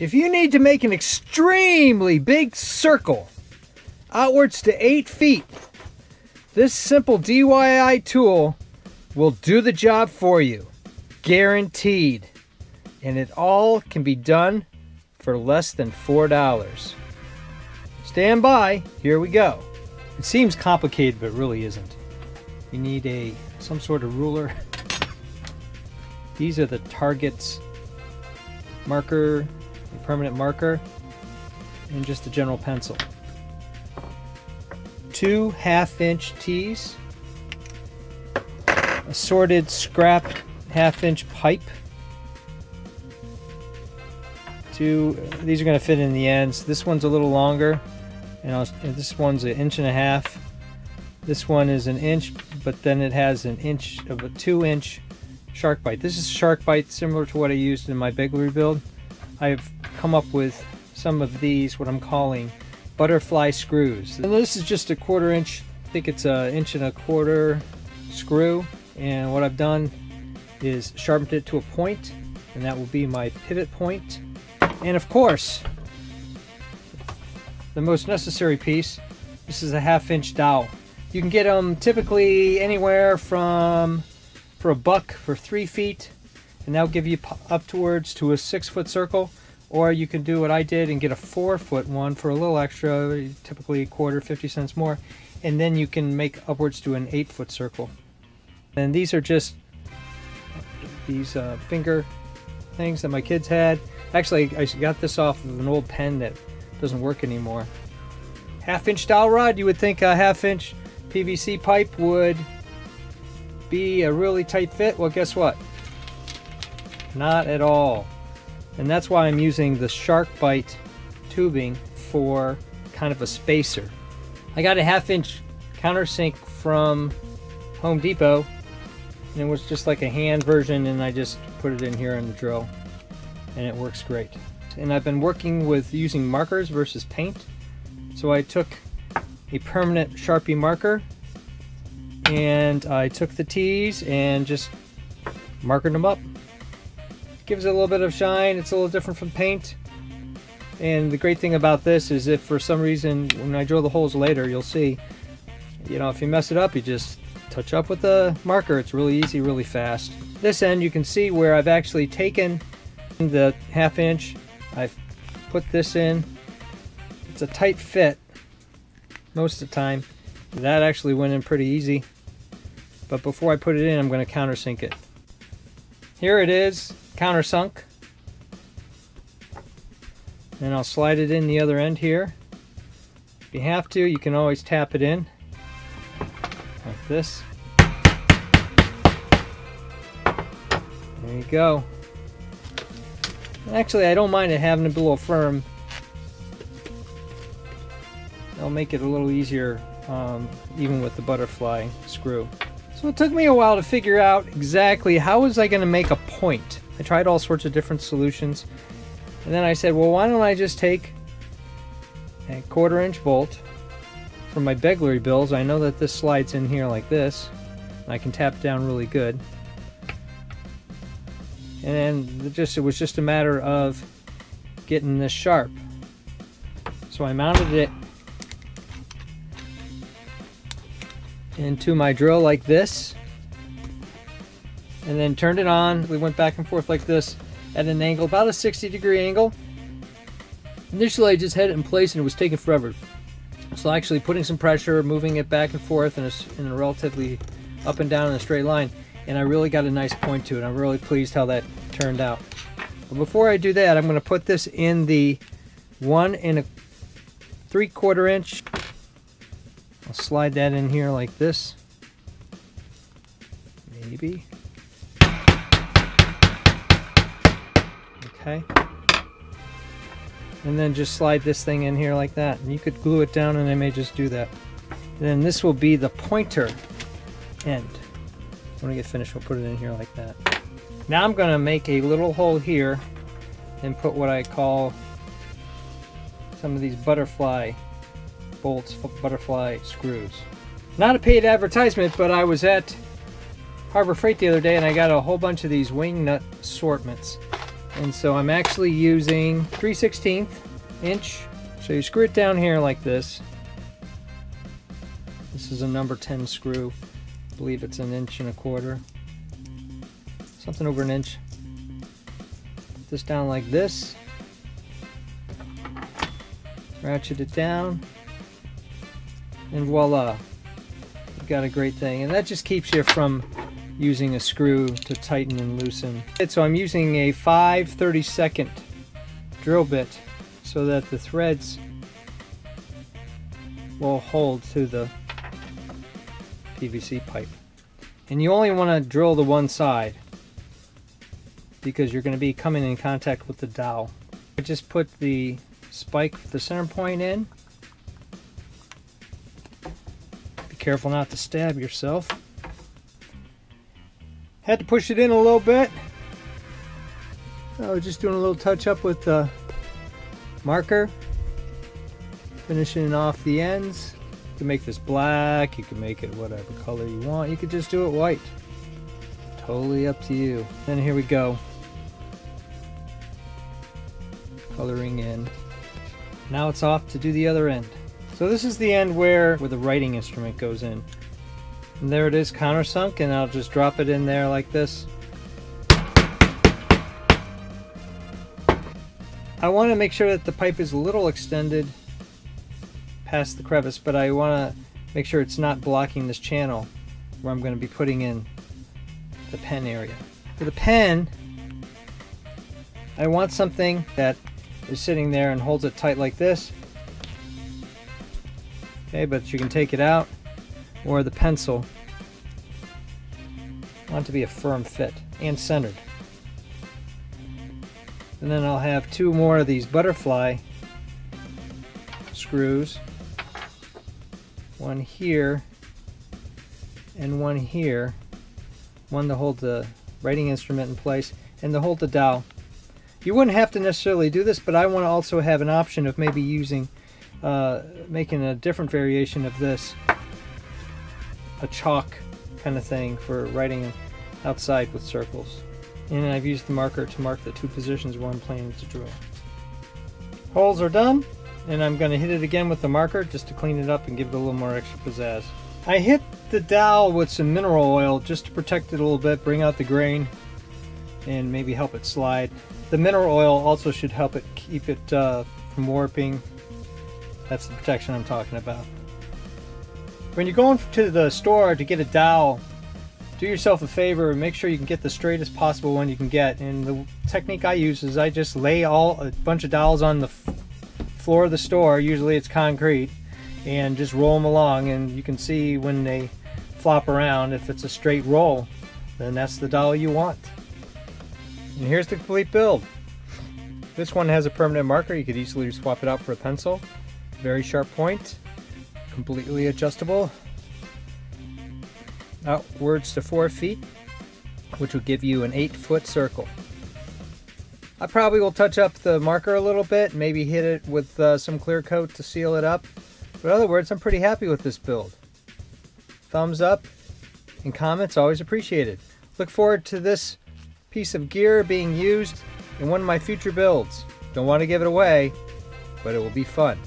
If you need to make an extremely big circle outwards to 8 feet, this simple DIY tool will do the job for you, guaranteed. And it all can be done for less than $4. Stand by, here we go. It seems complicated, but it really isn't. You need some sort of ruler. These are the targets marker, a permanent marker, and just a general pencil. 2 half-inch tees, assorted scrap half-inch pipe. These are going to fit in the ends. This one's a little longer, and this one's 1.5 inches. This one is 1 inch, but then it has 1 inch of a 2-inch shark bite. This is shark bite, similar to what I used in my big rebuild. I've come up with some of these, what I'm calling butterfly screws. And this is just a 1/4 inch, I think it's 1.25 inch screw. And what I've done is sharpened it to a point, and that will be my pivot point. And of course, the most necessary piece, this is a 1/2-inch dowel. You can get them typically anywhere from for $1 for 3 feet, and that'll give you up towards to a 6-foot circle, or you can do what I did and get a 4-foot one for a little extra, typically $0.25, 50 cents more, and then you can make upwards to an 8-foot circle. And these are just these finger things that my kids had. Actually, I got this off of an old pen that doesn't work anymore. 1/2-inch dowel rod. You would think a 1/2-inch PVC pipe would be a really tight fit. Well, guess what? Not at all. And that's why I'm using the shark bite tubing for kind of a spacer. I got a 1/2-inch countersink from Home Depot, and it was just like a hand version, and I just put it in here in the drill, and it works great. And I've been working with using markers versus paint. So I took a permanent Sharpie marker, and I took the tees and just marked them up. Gives it a little bit of shine. It's a little different from paint. And the great thing about this is, if for some reason when I drill the holes later, you'll see, you know, if you mess it up, you just touch up with the marker. It's really easy, really fast. This end, you can see where I've actually taken the 1/2-inch, I've put this in. It's a tight fit most of the time. That actually went in pretty easy, but before I put it in, I'm going to countersink it. Here it is, countersunk, and I'll slide it in the other end here. If you have to, you can always tap it in like this. There you go. Actually, I don't mind it having to be a little firm. That'll make it a little easier, even with the butterfly screw. So it took me a while to figure out exactly how was I going to make a point. I tried all sorts of different solutions, and then I said, well, why don't I just take a 1/4-inch bolt from my Beglery bills. I know that this slides in here like this, and I can tap down really good. And then it was just a matter of getting this sharp. So I mounted it into my drill like this, and then turned it on. We went back and forth like this at an angle, about a 60-degree angle. Initially, I just had it in place, and it was taking forever. So actually putting some pressure, moving it back and forth in a relatively up and down in a straight line. And I really got a nice point to it. I'm really pleased how that turned out. But before I do that, I'm going to put this in the 1 3/4-inch. I'll slide that in here like this. Maybe. Okay. And then just slide this thing in here like that. And you could glue it down, and I may just do that. And then this will be the pointer end. When I get finished, we'll put it in here like that. Now I'm going to make a little hole here and put what I call some of these butterfly bolts, butterfly screws. Not a paid advertisement, but I was at Harbor Freight the other day, and I got a whole bunch of these wing nut assortments. And so I'm actually using 3/16 inch. So you screw it down here like this. This is a number 10 screw. I believe it's 1 1/4 inches. Something over an inch. Put this down like this. Ratchet it down. And voila. You've got a great thing. And that just keeps you from using a screw to tighten and loosen. So I'm using a 5/32 drill bit so that the threads will hold to the PVC pipe. And you only want to drill the one side because you're going to be coming in contact with the dowel. I just put the spike, the center point in. Be careful not to stab yourself. Had to push it in a little bit. I was just doing a little touch up with the marker, finishing off the ends. You can make this black, you can make it whatever color you want, you could just do it white. Totally up to you. Then here we go. Coloring in. Now it's off to do the other end. So this is the end where the writing instrument goes in. And there it is, countersunk, and I'll just drop it in there like this. I want to make sure that the pipe is a little extended past the crevice, but I want to make sure it's not blocking this channel where I'm going to be putting in the pen area. For the pen, I want something that is sitting there and holds it tight like this. Okay, but you can take it out. Or the pencil. I want it to be a firm fit and centered. And then I'll have 2 more of these butterfly screws. One here and one here. One to hold the writing instrument in place and to hold the dowel. You wouldn't have to necessarily do this, but I want to also have an option of maybe using, making a different variation of this. A chalk kind of thing for writing outside with circles. And I've used the marker to mark the 2 positions where I'm planning to drill. Holes are done, and I'm going to hit it again with the marker just to clean it up and give it a little more extra pizzazz. I hit the dowel with some mineral oil just to protect it a little bit, bring out the grain, and maybe help it slide. The mineral oil also should help it keep it from warping. That's the protection I'm talking about. When you're going to the store to get a dowel, do yourself a favor and make sure you can get the straightest possible one you can get. And the technique I use is I just lay a bunch of dowels on the floor of the store, usually it's concrete, and just roll them along, and you can see when they flop around. If it's a straight roll, then that's the dowel you want. And here's the complete build. This one has a permanent marker. You could easily swap it out for a pencil. Very sharp point. Completely adjustable outwards to 4 feet, which will give you an 8-foot circle. I probably will touch up the marker a little bit, maybe hit it with some clear coat to seal it up. But in other words, I'm pretty happy with this build. Thumbs up and comments always appreciated. Look forward to this piece of gear being used in one of my future builds. Don't want to give it away, but it will be fun.